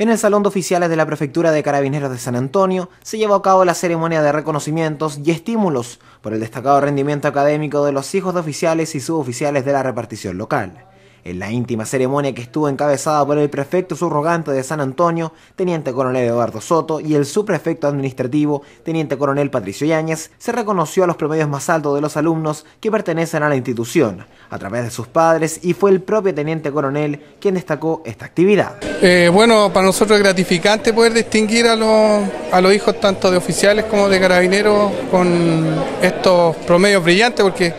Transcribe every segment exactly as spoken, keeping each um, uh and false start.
En el Salón de Oficiales de la Prefectura de Carabineros de San Antonio se llevó a cabo la ceremonia de reconocimientos y estímulos por el destacado rendimiento académico de los hijos de oficiales y suboficiales de la repartición local. En la íntima ceremonia, que estuvo encabezada por el prefecto subrogante de San Antonio, teniente coronel Eduardo Soto, y el subprefecto administrativo, teniente coronel Patricio Yáñez, se reconoció a los promedios más altos de los alumnos que pertenecen a la institución, a través de sus padres, y fue el propio teniente coronel quien destacó esta actividad. Eh, bueno, para nosotros es gratificante poder distinguir a los, a los hijos tanto de oficiales como de carabineros con estos promedios brillantes, porque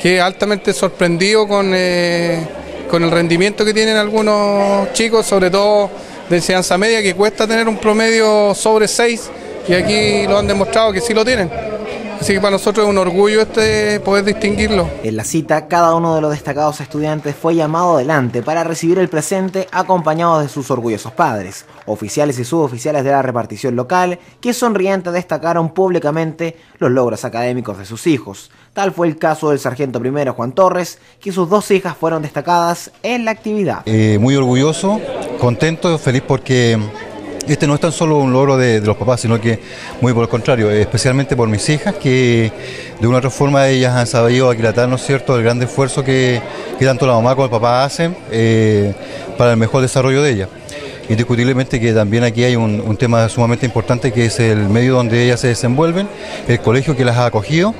quedé altamente sorprendido con... Eh, con el rendimiento que tienen algunos chicos, sobre todo de enseñanza media, que cuesta tener un promedio sobre seis, y aquí lo han demostrado que sí lo tienen. Así que para nosotros es un orgullo este poder distinguirlo. En la cita, cada uno de los destacados estudiantes fue llamado adelante para recibir el presente, acompañado de sus orgullosos padres, oficiales y suboficiales de la repartición local, que sonrientes destacaron públicamente los logros académicos de sus hijos. Tal fue el caso del sargento primero Juan Torres, que sus dos hijas fueron destacadas en la actividad. Eh, muy orgulloso, contento, feliz porque... este no es tan solo un logro de, de los papás, sino que muy por el contrario, especialmente por mis hijas, que de una u otra forma ellas han sabido aquilatar, ¿no es cierto?, el gran esfuerzo que, que tanto la mamá como el papá hacen eh, para el mejor desarrollo de ellas. Indiscutiblemente que también aquí hay un, un tema sumamente importante, que es el medio donde ellas se desenvuelven, el colegio que las ha acogido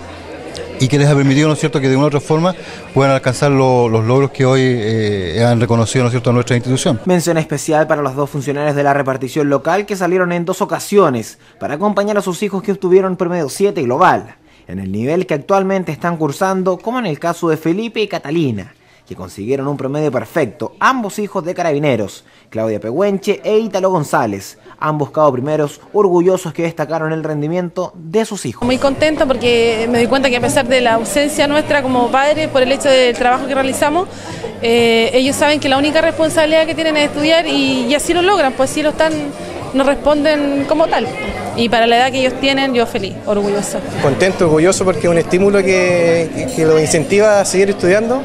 y que les ha permitido, ¿no es cierto?, que de una u otra forma puedan alcanzar lo, los logros que hoy eh, han reconocido, ¿no es cierto?, a nuestra institución. Mención especial para los dos funcionarios de la repartición local que salieron en dos ocasiones para acompañar a sus hijos que obtuvieron promedio siete global, en el nivel que actualmente están cursando, como en el caso de Felipe y Catalina, que consiguieron un promedio perfecto, ambos hijos de carabineros, Claudia Pehuenche e Italo González, ambos cabo primeros orgullosos que destacaron el rendimiento de sus hijos. Muy contenta porque me di cuenta que a pesar de la ausencia nuestra como padres por el hecho del trabajo que realizamos, eh, ellos saben que la única responsabilidad que tienen es estudiar y, y así lo logran, pues así lo están, nos responden como tal. Y para la edad que ellos tienen, yo feliz, orgullosa. Contento, orgulloso porque es un estímulo que, que los incentiva a seguir estudiando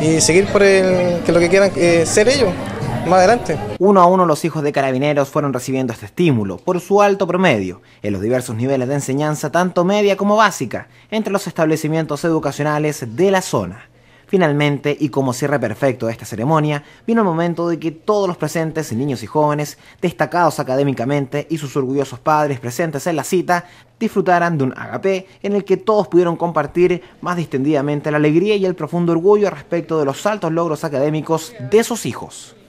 y seguir por el, que lo que quieran eh, ser ellos más adelante. Uno a uno los hijos de carabineros fueron recibiendo este estímulo por su alto promedio en los diversos niveles de enseñanza, tanto media como básica, entre los establecimientos educacionales de la zona. Finalmente, y como cierre perfecto de esta ceremonia, vino el momento de que todos los presentes, niños y jóvenes, destacados académicamente, y sus orgullosos padres presentes en la cita, disfrutaran de un agape en el que todos pudieron compartir más distendidamente la alegría y el profundo orgullo respecto de los altos logros académicos de sus hijos.